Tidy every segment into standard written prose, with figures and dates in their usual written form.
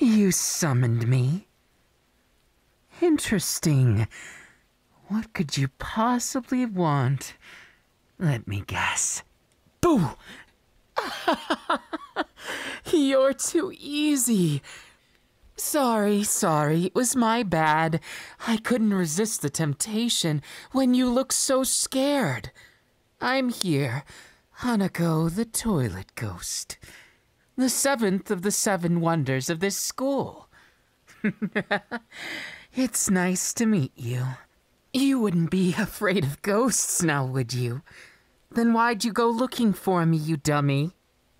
You summoned me. Interesting. What could you possibly want? Let me guess. Boo! You're too easy. Sorry, it was my bad. I couldn't resist the temptation when you looked so scared. I'm here, Hanako the Toilet Ghost, the 7th of the 7 wonders of this school. It's nice to meet you. You wouldn't be afraid of ghosts now, would you? Then why'd you go looking for me, you dummy?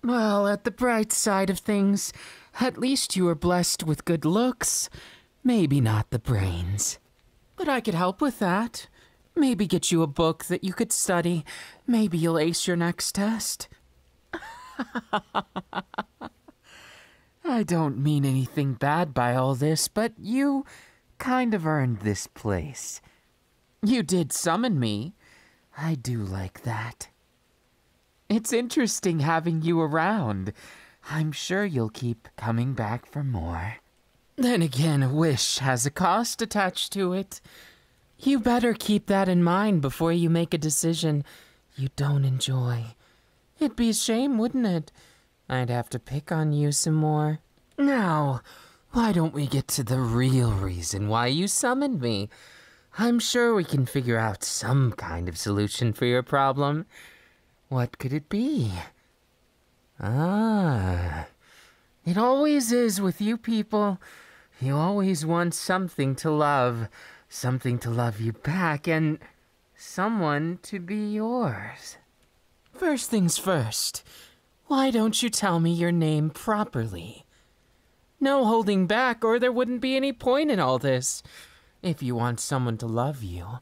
Well, at the bright side of things, at least you were blessed with good looks. Maybe not the brains. But I could help with that. Maybe get you a book that you could study. Maybe you'll ace your next test. I don't mean anything bad by all this, but you kind of earned this place. You did summon me. I do like that. It's interesting having you around. I'm sure you'll keep coming back for more. Then again, a wish has a cost attached to it. You better keep that in mind before you make a decision you don't enjoy. It'd be a shame, wouldn't it? I'd have to pick on you some more. Now, why don't we get to the real reason why you summoned me? I'm sure we can figure out some kind of solution for your problem. What could it be? Ah, it always is with you people. You always want something to love you back, and someone to be yours. First things first, why don't you tell me your name properly? No holding back, or there wouldn't be any point in all this. If you want someone to love you,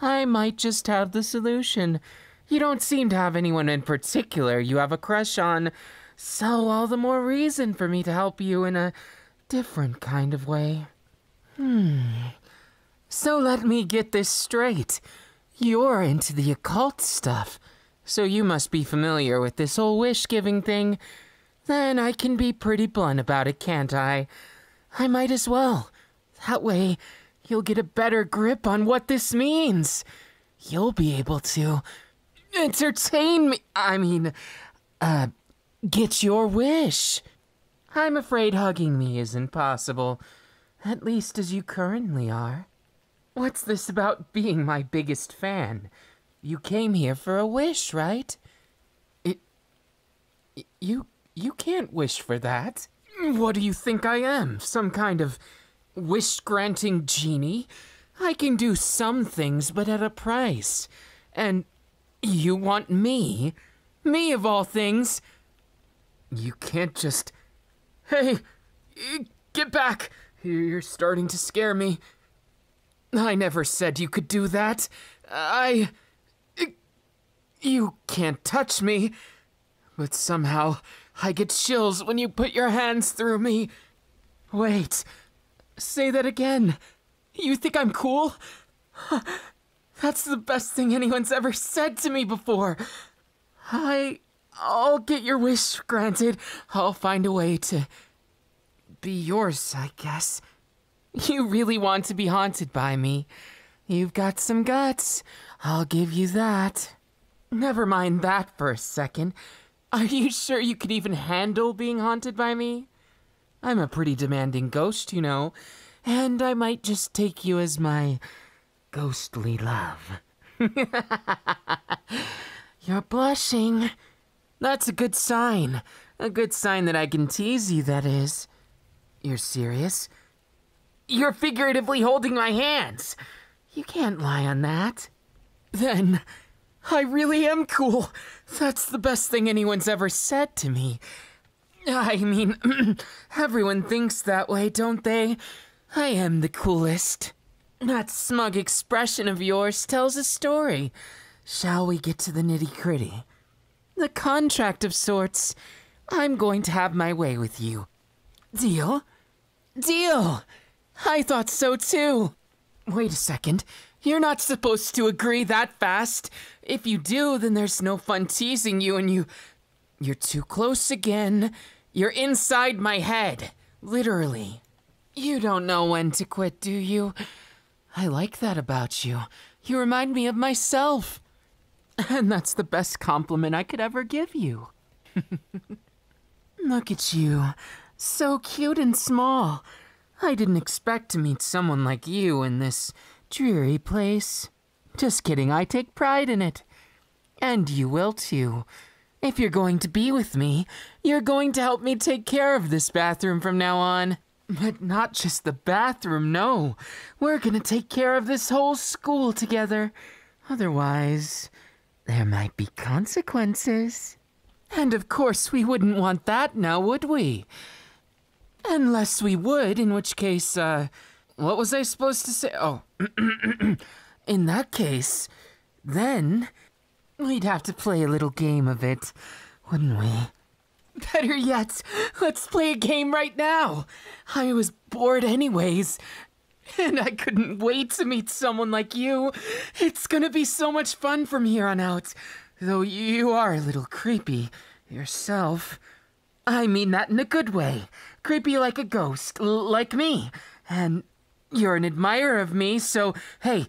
I might just have the solution. You don't seem to have anyone in particular you have a crush on, so all the more reason for me to help you in a different kind of way. So let me get this straight. You're into the occult stuff, so you must be familiar with this whole wish-giving thing. Then I can be pretty blunt about it, can't I? I might as well. That way, you'll get a better grip on what this means. You'll be able to entertain me. Get your wish. I'm afraid hugging me isn't possible, at least as you currently are. What's this about being my biggest fan? You came here for a wish, right? You can't wish for that. What do you think I am? Some kind of wish-granting genie? I can do some things, but at a price. And you want me? Me of all things? You can't just... Hey, get back! You're starting to scare me. I never said you could do that. You can't touch me. But somehow, I get chills when you put your hands through me. Wait. Say that again. You think I'm cool? That's the best thing anyone's ever said to me before. I'll get your wish granted. I'll find a way to be yours, I guess. You really want to be haunted by me. You've got some guts. I'll give you that. Never mind that for a second. Are you sure you could even handle being haunted by me? I'm a pretty demanding ghost, you know, and I might just take you as my ghostly love. You're blushing. That's a good sign. A good sign that I can tease you, that is. You're serious? You're figuratively holding my hands. You can't lie on that. Then, I really am cool. That's the best thing anyone's ever said to me. I mean, everyone thinks that way, don't they? I am the coolest. That smug expression of yours tells a story. Shall we get to the nitty-gritty? The contract of sorts. I'm going to have my way with you. Deal? Deal! I thought so too. Wait a second. You're not supposed to agree that fast. If you do, then there's no fun teasing you and you're too close again. You're inside my head, literally. You don't know when to quit, do you? I like that about you. You remind me of myself. And that's the best compliment I could ever give you. Look at you. So cute and small. I didn't expect to meet someone like you in this dreary place. Just kidding, I take pride in it. And you will too. If you're going to be with me, you're going to help me take care of this bathroom from now on. But not just the bathroom, no. We're gonna take care of this whole school together. Otherwise, there might be consequences. And of course we wouldn't want that now, would we? Unless we would, in which case, what was I supposed to say? Oh, in that case, then we'd have to play a little game of it, wouldn't we? Better yet, let's play a game right now. I was bored anyways, and I couldn't wait to meet someone like you. It's gonna be so much fun from here on out, though you are a little creepy yourself. I mean that in a good way. Creepy like a ghost, like me. And you're an admirer of me, so hey,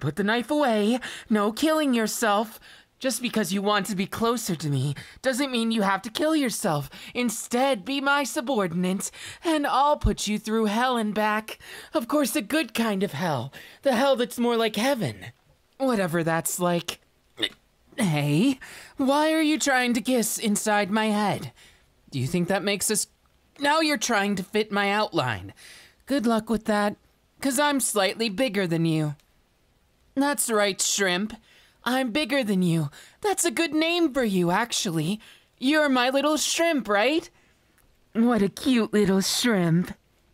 put the knife away. No killing yourself. Just because you want to be closer to me doesn't mean you have to kill yourself. Instead, be my subordinate, and I'll put you through hell and back. Of course, a good kind of hell. The hell that's more like heaven. Whatever that's like. Hey, why are you trying to kiss inside my head? Do you think that makes us... Now you're trying to fit my outline. Good luck with that, 'cause I'm slightly bigger than you. That's right, shrimp. I'm bigger than you. That's a good name for you, actually. You're my little shrimp, right? What a cute little shrimp.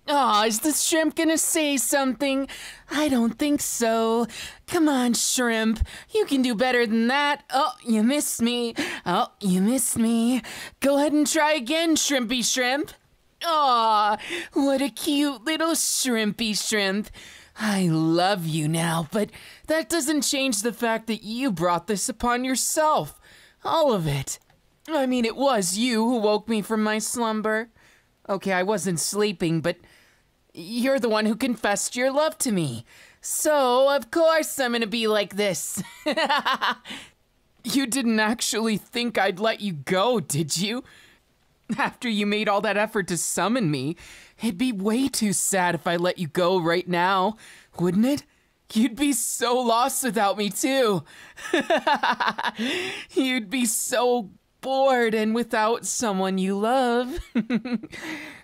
Aw, is the shrimp gonna say something? I don't think so. Come on, shrimp. You can do better than that. Oh, you missed me. Oh, you missed me. Go ahead and try again, shrimpy shrimp. Aw, what a cute little shrimpy shrimp. I love you now, but that doesn't change the fact that you brought this upon yourself. All of it. I mean, it was you who woke me from my slumber. Okay, I wasn't sleeping, but you're the one who confessed your love to me. So, of course, I'm gonna be like this. You didn't actually think I'd let you go, did you? After you made all that effort to summon me, it'd be way too sad if I let you go right now, wouldn't it? You'd be so lost without me, too. You'd be so bored and without someone you love.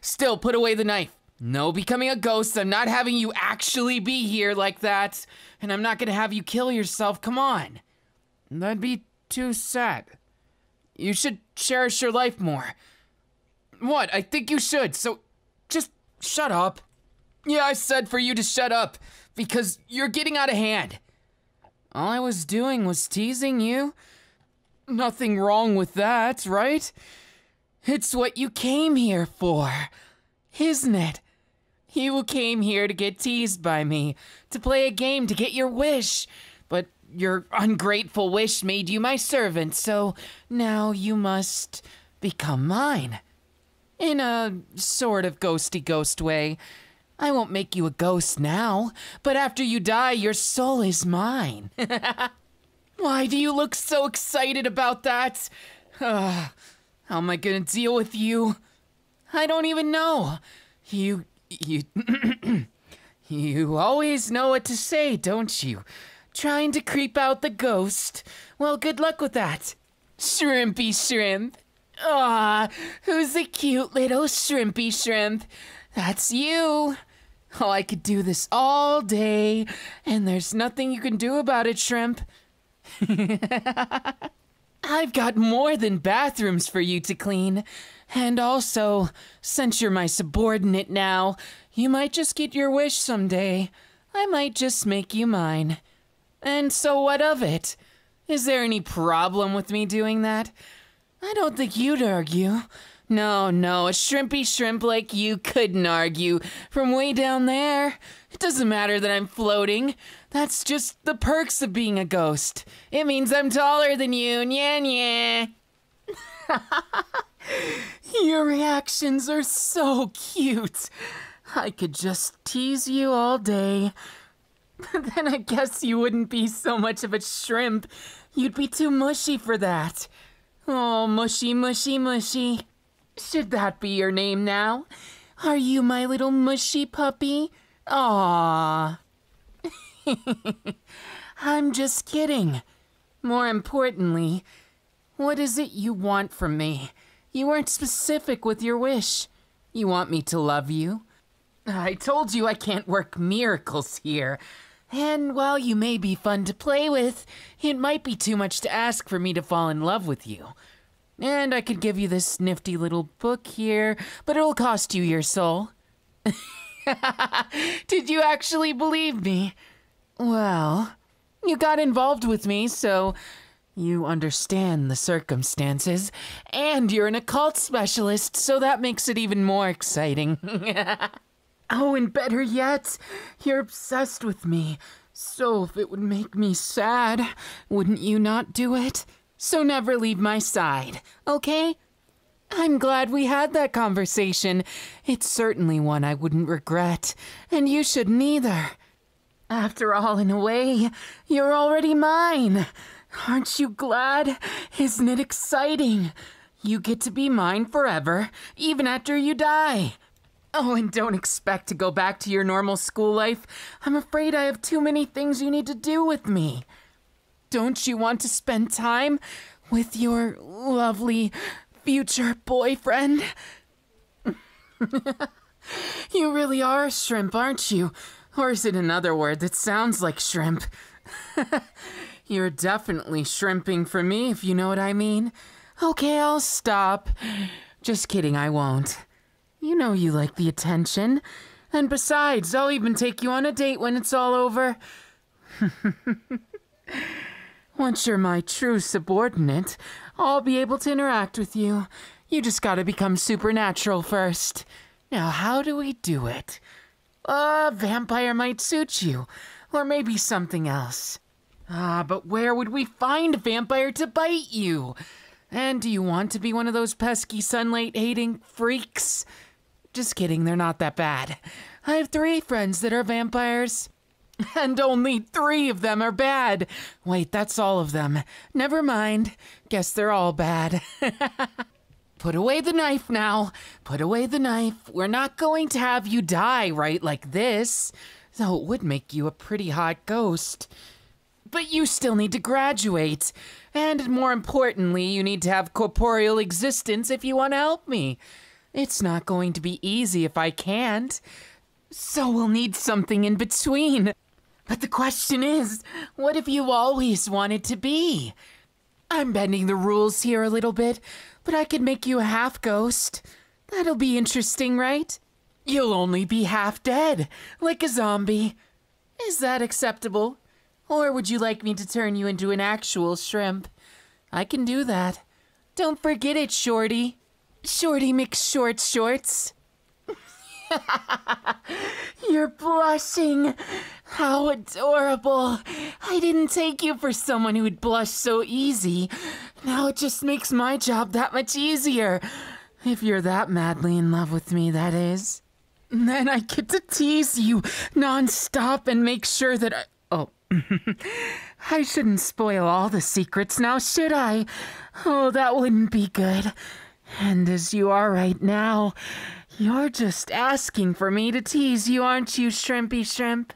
Still, put away the knife. No becoming a ghost. I'm not having you actually be here like that. And I'm not gonna have you kill yourself. Come on. That'd be too sad. You should cherish your life more. What? I think you should, so just shut up. Yeah, I said for you to shut up, because you're getting out of hand. All I was doing was teasing you. Nothing wrong with that, right? It's what you came here for, isn't it? You came here to get teased by me, to play a game, to get your wish. But your ungrateful wish made you my servant, so now you must become mine. In a sort of ghosty ghost way. I won't make you a ghost now, but after you die, your soul is mine. Why do you look so excited about that? How am I gonna deal with you? I don't even know. You you always know what to say, don't you? Trying to creep out the ghost. Well, good luck with that, shrimpy shrimp. Aw, who's the cute little shrimpy shrimp? That's you. Oh, I could do this all day, and there's nothing you can do about it, shrimp. I've got more than bathrooms for you to clean. And also, since you're my subordinate now, you might just get your wish someday. I might just make you mine. And so what of it? Is there any problem with me doing that? I don't think you'd argue. No, a shrimpy shrimp like you couldn't argue from way down there. It doesn't matter that I'm floating. That's just the perks of being a ghost. It means I'm taller than you, nya nya. Your reactions are so cute. I could just tease you all day. Then I guess you wouldn't be so much of a shrimp. You'd be too mushy for that. Oh, mushy, mushy, mushy. Should that be your name now? Are you my little mushy puppy? Aww. I'm just kidding. More importantly, what is it you want from me? You weren't specific with your wish. You want me to love you? I told you I can't work miracles here. And while you may be fun to play with, it might be too much to ask for me to fall in love with you. And I could give you this nifty little book here, but it'll cost you your soul. Did you actually believe me? Well, you got involved with me, so you understand the circumstances, and you're an occult specialist, so that makes it even more exciting. Oh, and better yet, you're obsessed with me. So if it would make me sad, wouldn't you not do it? So never leave my side, okay? I'm glad we had that conversation. It's certainly one I wouldn't regret, and you shouldn't either. After all, in a way, you're already mine. Aren't you glad? Isn't it exciting? You get to be mine forever, even after you die. Oh, and don't expect to go back to your normal school life. I'm afraid I have too many things you need to do with me. Don't you want to spend time with your lovely future boyfriend? You really are a shrimp, aren't you? Or is it another word that sounds like shrimp? You're definitely shrimping for me, if you know what I mean. Okay, I'll stop. Just kidding, I won't. You know you like the attention. And besides, I'll even take you on a date when it's all over. Once you're my true subordinate, I'll be able to interact with you. You just gotta become supernatural first. Now, how do we do it? A vampire might suit you, or maybe something else. But where would we find a vampire to bite you? And do you want to be one of those pesky sunlight-hating freaks? Just kidding, they're not that bad. I have 3 friends that are vampires, and only 3 of them are bad. Wait, that's all of them. Never mind. Guess they're all bad. Put away the knife now. Put away the knife. We're not going to have you die right like this, though it would make you a pretty hot ghost. But you still need to graduate. And more importantly, you need to have corporeal existence if you want to help me. It's not going to be easy if I can't. So we'll need something in between. But the question is, what have you always wanted to be? I'm bending the rules here a little bit, but I could make you a half-ghost. That'll be interesting, right? You'll only be half-dead, like a zombie. Is that acceptable? Or would you like me to turn you into an actual shrimp? I can do that. Don't forget it, Shorty. Shorty McShort Shorts. You're blushing. How adorable. I didn't take you for someone who would blush so easy. Now it just makes my job that much easier. If you're that madly in love with me, that is. Then I get to tease you nonstop and make sure that I... Oh. I shouldn't spoil all the secrets now, should I? Oh, that wouldn't be good. And as you are right now, you're just asking for me to tease you, aren't you, Shrimpy Shrimp?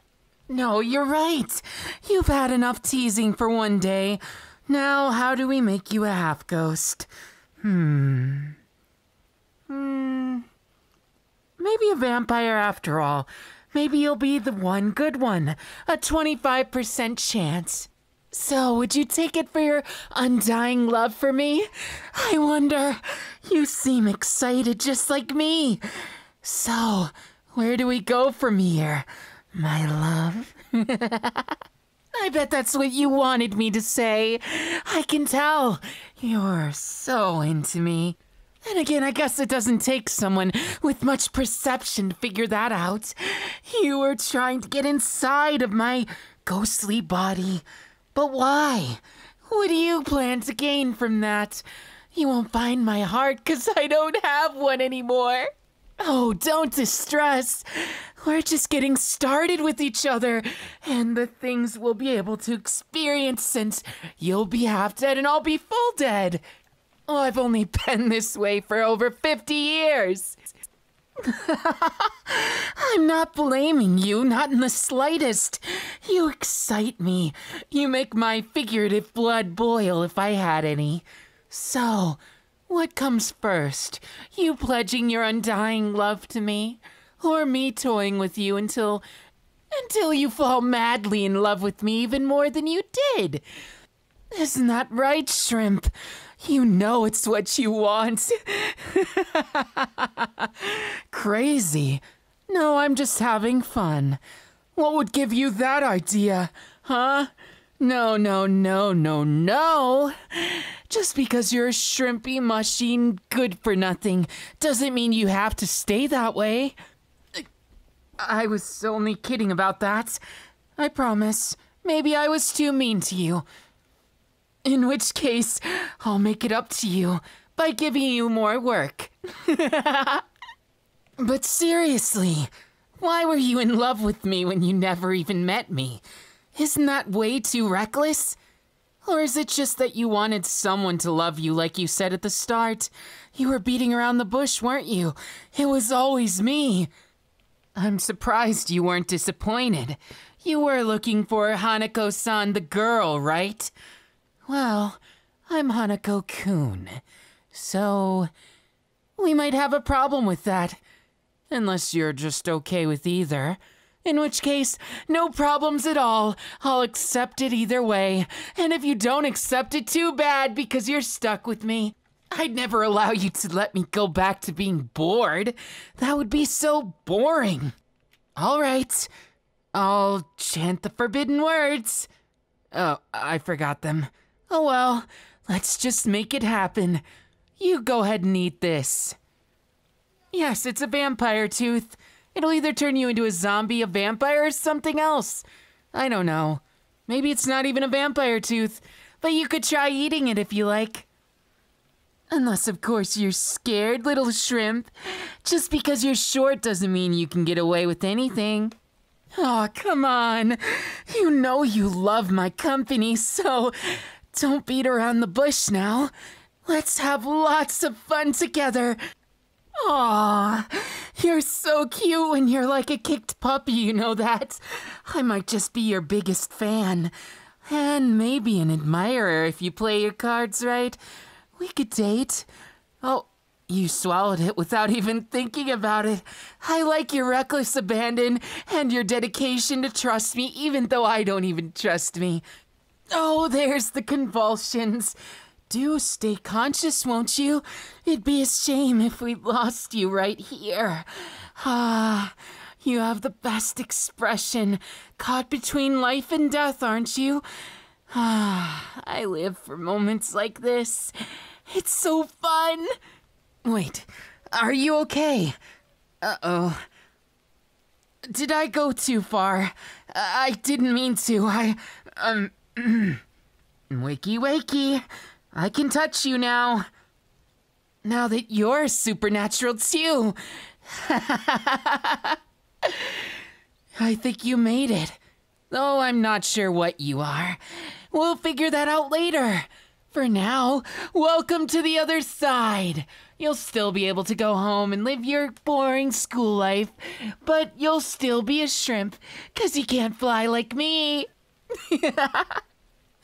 No, you're right. You've had enough teasing for one day. Now, how do we make you a half-ghost? Maybe a vampire after all. Maybe you'll be the one good one, a 25% chance. So would you take it for your undying love for me? I wonder, you seem excited just like me. So where do we go from here, my love? I bet that's what you wanted me to say. I can tell you're so into me. And again, I guess it doesn't take someone with much perception to figure that out. You were trying to get inside of my ghostly body. But why? What do you plan to gain from that? You won't find my heart because I don't have one anymore. Oh, don't distress. We're just getting started with each other and the things we'll be able to experience since you'll be half dead and I'll be full dead. Oh, I've only been this way for over 50 years. I'm not blaming you, not in the slightest. You excite me. You make my figurative blood boil if I had any. So, what comes first? You pledging your undying love to me? Or me toying with you until you fall madly in love with me even more than you did? Isn't that right, Shrimp? You know it's what you want. Crazy. No, I'm just having fun. What would give you that idea, huh? No, no, no, no, no. Just because you're a shrimpy machine good for nothing doesn't mean you have to stay that way. I was only kidding about that. I promise. Maybe I was too mean to you. In which case, I'll make it up to you by giving you more work. But seriously, why were you in love with me when you never even met me? Isn't that way too reckless? Or is it just that you wanted someone to love you like you said at the start? You were beating around the bush, weren't you? It was always me. I'm surprised you weren't disappointed. You were looking for Hanako-san the girl, right? Well, I'm Hanako-kun. So, we might have a problem with that. Unless you're just okay with either. In which case, no problems at all. I'll accept it either way. And if you don't accept it, too bad, because you're stuck with me. I'd never allow you to let me go back to being bored. That would be so boring. All right. I'll chant the forbidden words. Oh, I forgot them. Oh well, let's just make it happen. You go ahead and eat this. Yes, it's a vampire tooth. It'll either turn you into a zombie, a vampire, or something else. I don't know. Maybe it's not even a vampire tooth, but you could try eating it if you like. Unless, of course, you're scared, little shrimp. Just because you're short doesn't mean you can get away with anything. Aw, come on. You know you love my company, so don't beat around the bush now. Let's have lots of fun together. Aw, you're so cute when you're like a kicked puppy, you know that? I might just be your biggest fan. And maybe an admirer if you play your cards right. We could date. Oh, you swallowed it without even thinking about it. I like your reckless abandon and your dedication to trust me, even though I don't even trust me. Oh, there's the convulsions. Do stay conscious, won't you? It'd be a shame if we lost you right here. Ah, you have the best expression. Caught between life and death, aren't you? Ah, I live for moments like this. It's so fun. Wait, are you okay? Uh-oh. Did I go too far? I didn't mean to. Wakey, wakey. I can touch you now. Now that you're supernatural too. I think you made it. Oh, I'm not sure what you are. We'll figure that out later. For now, welcome to the other side. You'll still be able to go home and live your boring school life, but you'll still be a shrimp, 'cause you can't fly like me.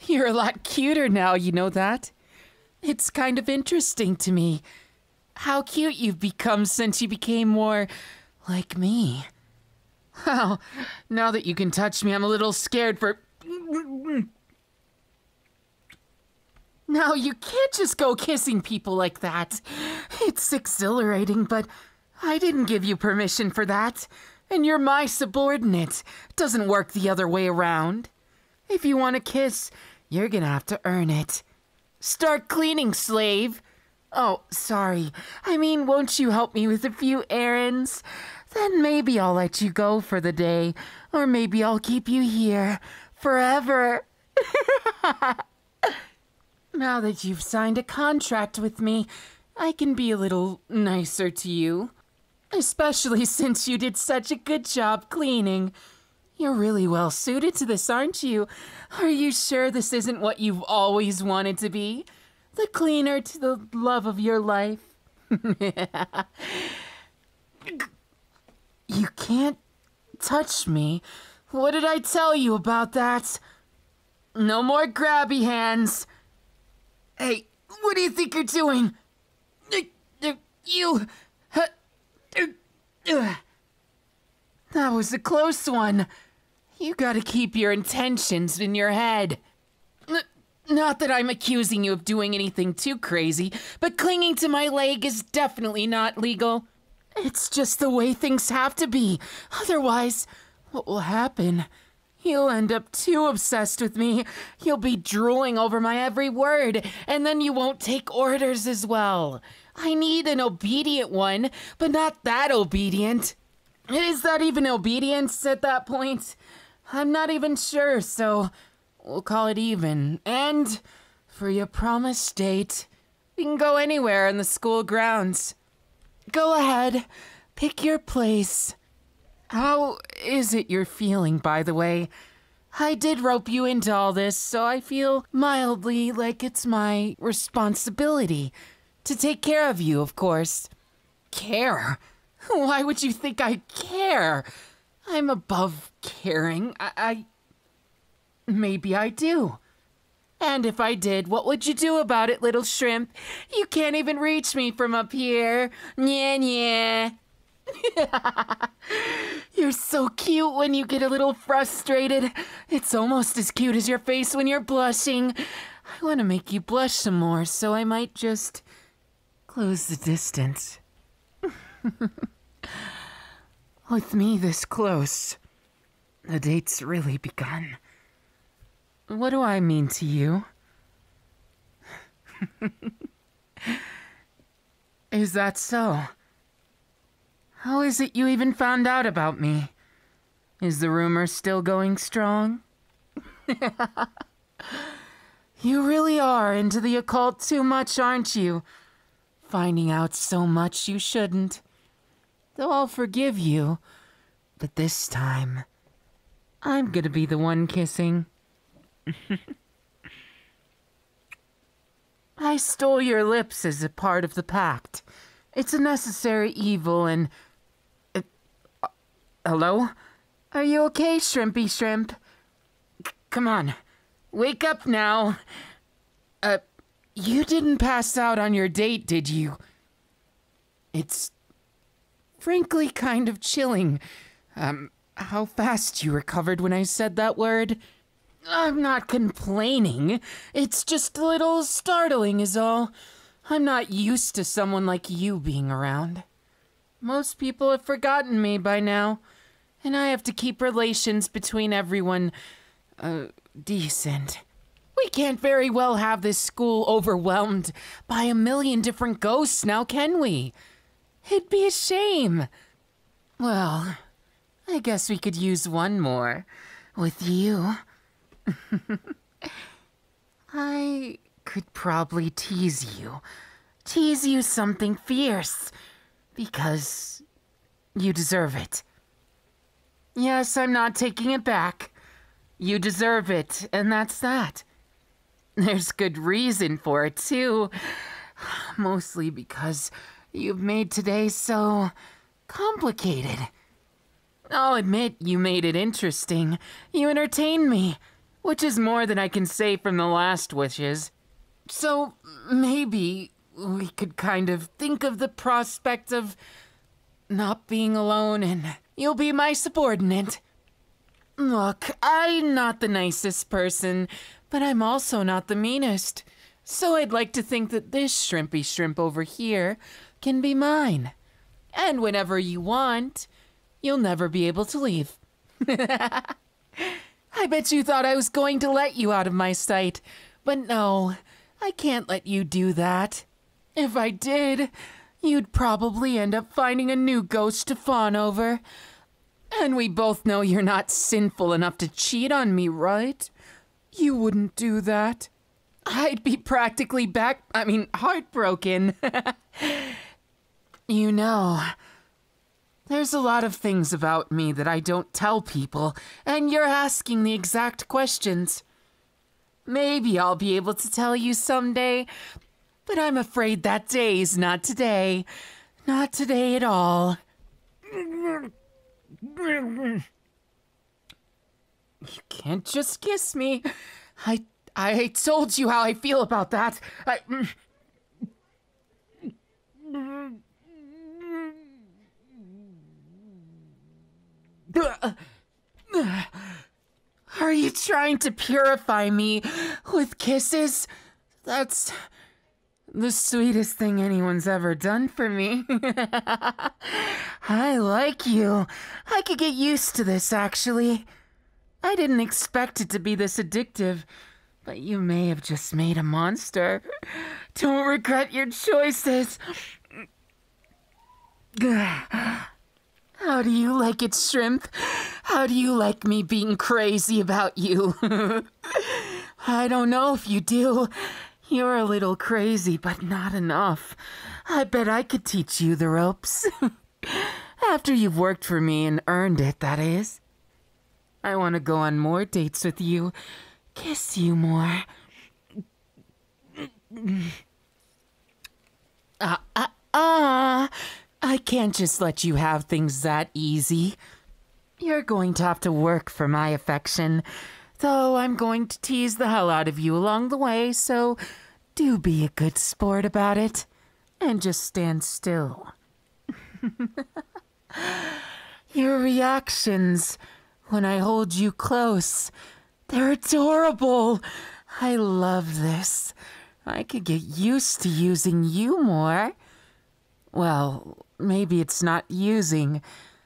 You're a lot cuter now, you know that? It's kind of interesting to me how cute you've become since you became more like me. Oh, now that you can touch me, I'm a little scared for... No, you can't just go kissing people like that. It's exhilarating, but I didn't give you permission for that. And you're my subordinate. Doesn't work the other way around. If you want a kiss, you're gonna have to earn it. Start cleaning, slave. Oh, sorry. I mean, won't you help me with a few errands? Then maybe I'll let you go for the day. Or maybe I'll keep you here forever. Now that you've signed a contract with me, I can be a little nicer to you. Especially since you did such a good job cleaning. You're really well suited to this, aren't you? Are you sure this isn't what you've always wanted to be? The cleaner to the love of your life? You can't touch me. What did I tell you about that? No more grabby hands. Hey, what do you think you're doing? You... That was a close one. You gotta keep your intentions in your head. Not that I'm accusing you of doing anything too crazy, but clinging to my leg is definitely not legal. It's just the way things have to be. Otherwise, what will happen? You'll end up too obsessed with me. You'll be drooling over my every word, and then you won't take orders as well. I need an obedient one, but not that obedient. Is that even obedience at that point? I'm not even sure, so we'll call it even. And for your promised date, we can go anywhere on the school grounds. Go ahead, pick your place. How is it you're feeling, by the way? I did rope you into all this, so I feel mildly like it's my responsibility to take care of you, of course. Care? Why would you think I care? I'm above caring. Maybe I do. And if I did, what would you do about it, little shrimp? You can't even reach me from up here. Nyeh, nyeh. You're so cute when you get a little frustrated. It's almost as cute as your face when you're blushing. I want to make you blush some more, so I might just close the distance. With me this close, the date's really begun. What do I mean to you? Is that so? How is it you even found out about me? Is the rumor still going strong? You really are into the occult too much, aren't you? Finding out so much you shouldn't. Though I'll forgive you, but this time, I'm gonna be the one kissing. I stole your lips as a part of the pact. It's a necessary evil and... Hello? Are you okay, Shrimpy Shrimp? Come on. Wake up now. You didn't pass out on your date, did you? It's... frankly, kind of chilling. How fast you recovered when I said that word. I'm not complaining. It's just a little startling is all. I'm not used to someone like you being around. Most people have forgotten me by now, and I have to keep relations between everyone, decent. We can't very well have this school overwhelmed by a million different ghosts now, can we? It'd be a shame. Well, I guess we could use one more. With you. I... could probably tease you something fierce, because you deserve it. Yes, I'm not taking it back. You deserve it, and that's that. There's good reason for it, too. Mostly because you've made today so complicated. I'll admit you made it interesting. You entertained me, which is more than I can say from the last wishes. So, maybe we could kind of think of the prospect of not being alone and you'll be my subordinate. Look, I'm not the nicest person, but I'm also not the meanest. So I'd like to think that this Shrimpy Shrimp over here can be mine. And whenever you want, you'll never be able to leave. I bet you thought I was going to let you out of my sight, but no. I can't let you do that. If I did, you'd probably end up finding a new ghost to fawn over. And we both know you're not sinful enough to cheat on me, right? You wouldn't do that. I'd be practically heartbroken. You know, there's a lot of things about me that I don't tell people, and you're asking the exact questions. Maybe I'll be able to tell you someday, but I'm afraid that day is not today. Not today at all. You can't just kiss me. I told you how I feel about that. Are you trying to purify me with kisses? That's the sweetest thing anyone's ever done for me. I like you. I could get used to this, actually. I didn't expect it to be this addictive, but you may have just made a monster. Don't regret your choices. How do you like it, Shrimp? How do you like me being crazy about you? I don't know if you do. You're a little crazy, but not enough. I bet I could teach you the ropes. After you've worked for me and earned it, that is. I want to go on more dates with you, kiss you more. I can't just let you have things that easy. You're going to have to work for my affection, though I'm going to tease the hell out of you along the way, so do be a good sport about it and just stand still. Your reactions when I hold you close, they're adorable. I love this. I could get used to using you more. Well, maybe it's not using,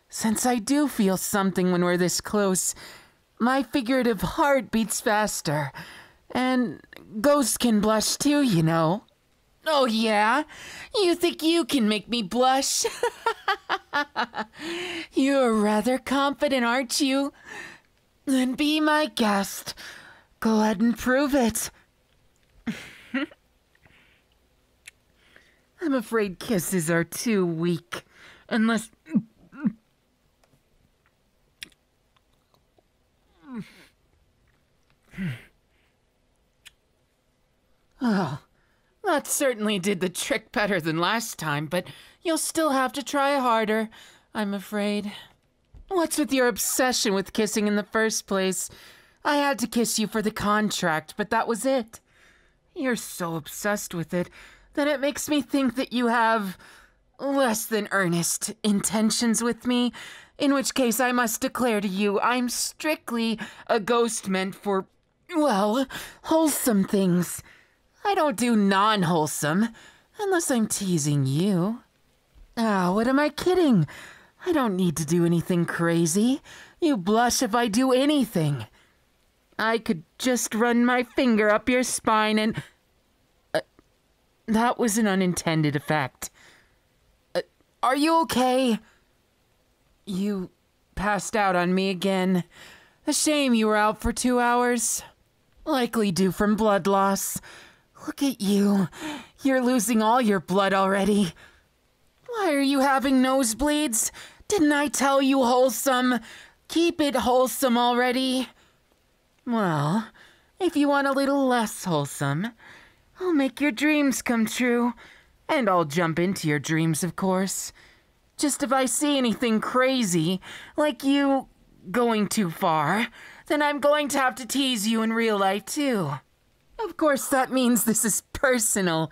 since I do feel something when we're this close. My figurative heart beats faster, and ghosts can blush too, you know. Oh, yeah? You think you can make me blush? You're rather confident, aren't you? Then be my guest. Go ahead and prove it. I'm afraid kisses are too weak, unless... Oh... That certainly did the trick better than last time, but you'll still have to try harder, I'm afraid. What's with your obsession with kissing in the first place? I had to kiss you for the contract, but that was it. You're so obsessed with it that it makes me think that you have less than earnest intentions with me, in which case I must declare to you I'm strictly a ghost meant for, well, wholesome things. I don't do non-wholesome, unless I'm teasing you. Ah, what am I kidding? I don't need to do anything crazy. You blush if I do anything. I could just run my finger up your spine and... that was an unintended effect. Are you okay? You passed out on me again. A shame you were out for 2 hours. Likely due from blood loss. Look at you. You're losing all your blood already. Why are you having nosebleeds? Didn't I tell you wholesome? Keep it wholesome already. Well, if you want a little less wholesome, I'll make your dreams come true. And I'll jump into your dreams, of course. Just if I see anything crazy, like you going too far, then I'm going to have to tease you in real life, too. Of course, that means this is personal.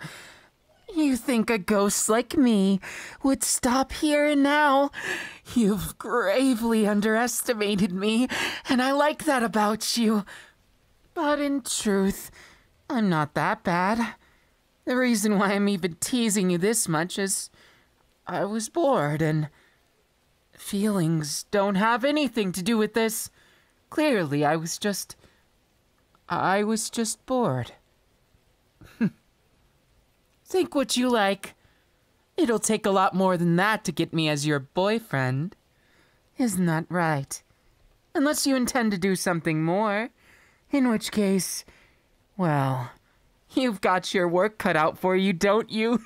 You think a ghost like me would stop here and now? You've gravely underestimated me, and I like that about you. But in truth, I'm not that bad. The reason why I'm even teasing you this much is I was bored, and feelings don't have anything to do with this. Clearly, I was just bored. Think what you like. It'll take a lot more than that to get me as your boyfriend. Isn't that right? Unless you intend to do something more. In which case, well, You've got your work cut out for you, don't you?